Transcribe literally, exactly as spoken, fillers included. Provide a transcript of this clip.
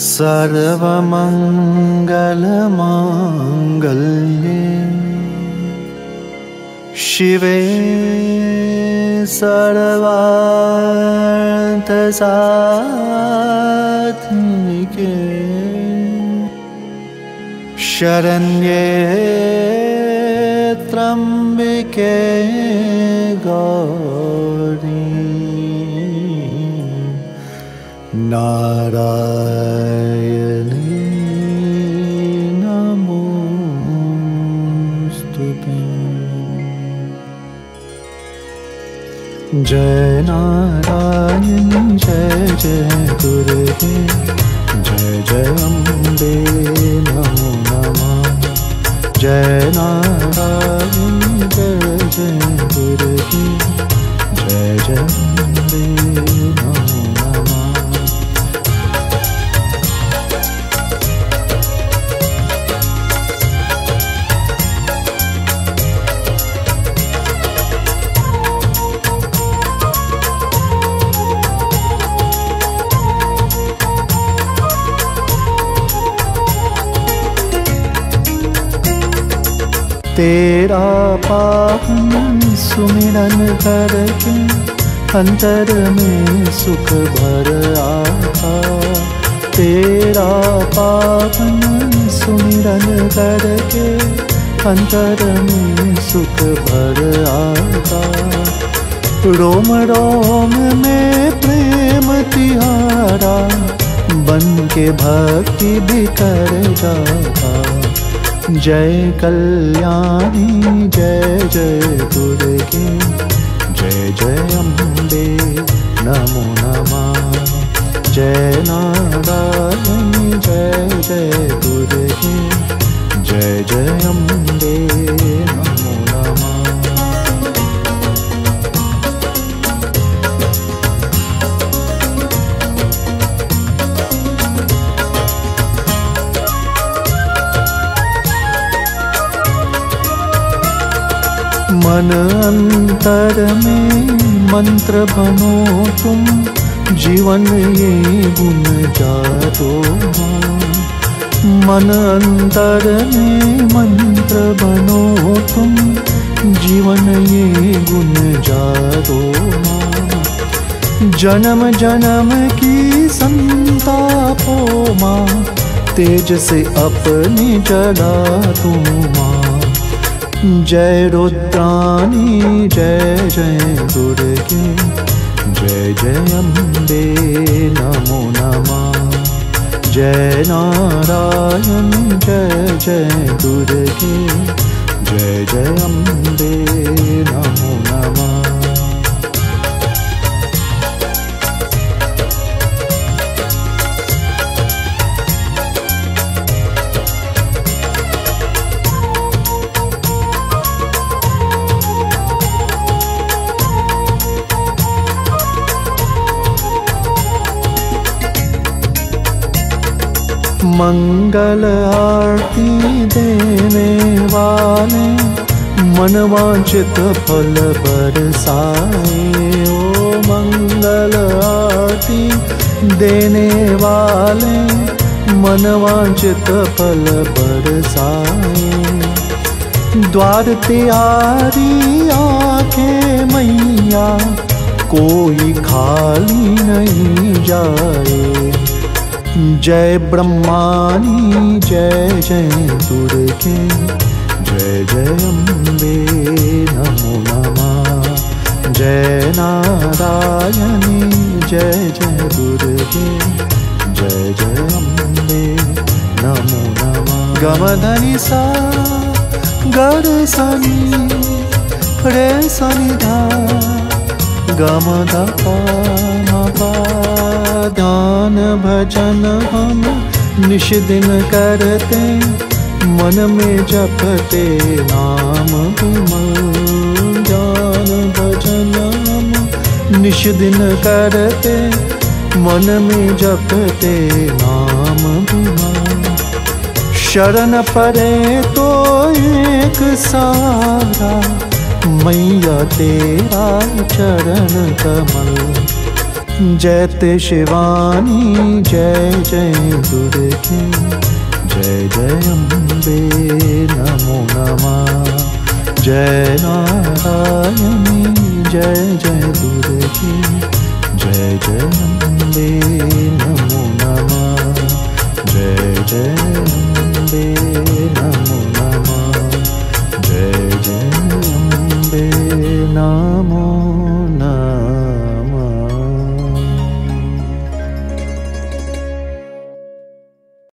सर्वमंगलमांगल्ये शिवे सर्वार्थसाधिके शरण्ये त्र्यंबिके गौरी नारायणी नमोस्तुते। जय नारायण जय जय दुर्गे जय जय अम्बे नमो नमः। जय नारायण जय जय दुर्गे जय जय अम्बे नमो नमः। तेरा पावन सुमिरन करके अंतर में सुख भर आता। तेरा पावन सुमिरन करके अंतर में सुख भर आता। रोम रोम में प्रेम तिहारा बन के भक्ति भी कर जाता। जय कल्याणी जय जय दुर्गे जय जय अम्बे नमो नमः। जय नारायणी जय जय दुर्गे जय जय अम्बे नमो नमः। मन अंतर में मंत्र बनो तुम जीवन ये गुण जातो। मन अंतर में मंत्र बनो तुम जीवन ये गुण जातो। जन्म जन्म की संतापो माँ तेज से अपने जला तू माँ। जय रुद्राणी जय जय दुर्गे जय जय अम्बे नमो नमः। जय नारायण जय जय दुर्गे जय जय अम्बे नमो नमः। मंगल आरती देने वाले मनवांचित फल बरसाए। ओ मंगल आरती देने वाले मनवांचित फल बरसाए। द्वार त्यारी आंखें मैया कोई खाली नहीं जाए। जय ब्रह्माणी जय जय दुर्गे जय जय अम्बे नमो नमः। जय नारायणी जय जय दुर्गे जय जय अम्बे नमो नमः। गमधनि सा गरसनि रे सनि धा गमधा ध्यान भजन हम निश दिन करते मन में जपते नाम विमल। ध्यान भजन हम निश दिन करते मन में जपते नाम विमल। शरण परे तो एक सारा मैया तेरा चरण कमल। जयते शिवानी जय जय दुर्गे जय जय अम्बे नमो नमः। जय नारायण जय जय दुर्गे जय जय अम्बे नमो नमः। जय जय अम्बे नमो नमः। जय जय अम्बे नमो